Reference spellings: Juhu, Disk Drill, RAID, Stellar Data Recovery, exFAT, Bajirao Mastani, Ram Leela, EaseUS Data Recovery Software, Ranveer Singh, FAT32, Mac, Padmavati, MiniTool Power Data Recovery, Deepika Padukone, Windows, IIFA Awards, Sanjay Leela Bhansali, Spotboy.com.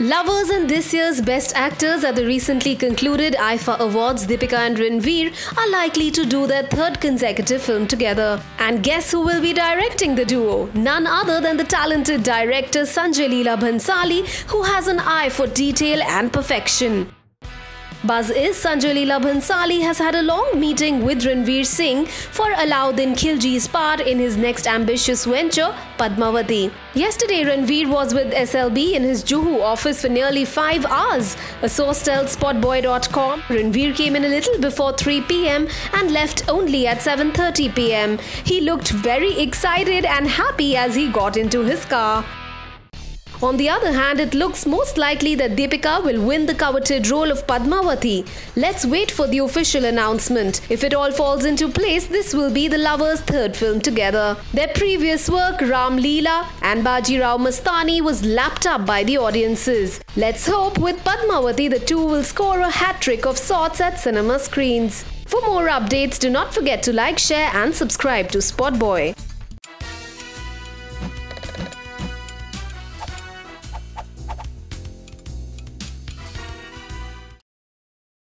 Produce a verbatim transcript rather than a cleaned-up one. Lovers and this year's best actors at the recently concluded I I F A Awards, Deepika and Ranveer are likely to do their third consecutive film together. And guess who will be directing the duo? None other than the talented director Sanjay Leela Bhansali, who has an eye for detail and perfection. Buzz is Sanjay Leela Bhansali has had a long meeting with Ranveer Singh for Alauddin Khilji's part in his next ambitious venture, Padmavati. Yesterday, Ranveer was with S L B in his Juhu office for nearly five hours. A source tells Spotboy dot com, Ranveer came in a little before three p m and left only at seven thirty p m He looked very excited and happy as he got into his car. On the other hand, it looks most likely that Deepika will win the coveted role of Padmavati. Let's wait for the official announcement. If it all falls into place, this will be the lovers' third film together. Their previous work, Ram Leela and Bajirao Mastani, was lapped up by the audiences. Let's hope with Padmavati the two will score a hat-trick of sorts at cinema screens. For more updates, do not forget to like, share and subscribe to Spotboy.